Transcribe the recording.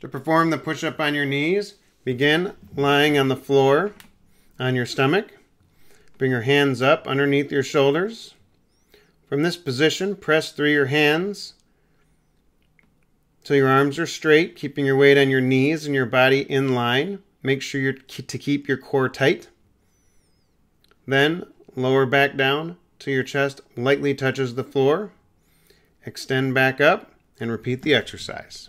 To perform the push-up on your knees, begin lying on the floor on your stomach. Bring your hands up underneath your shoulders. From this position, press through your hands till your arms are straight, keeping your weight on your knees and your body in line. Make sure to keep your core tight. Then lower back down till your chest lightly touches the floor. Extend back up and repeat the exercise.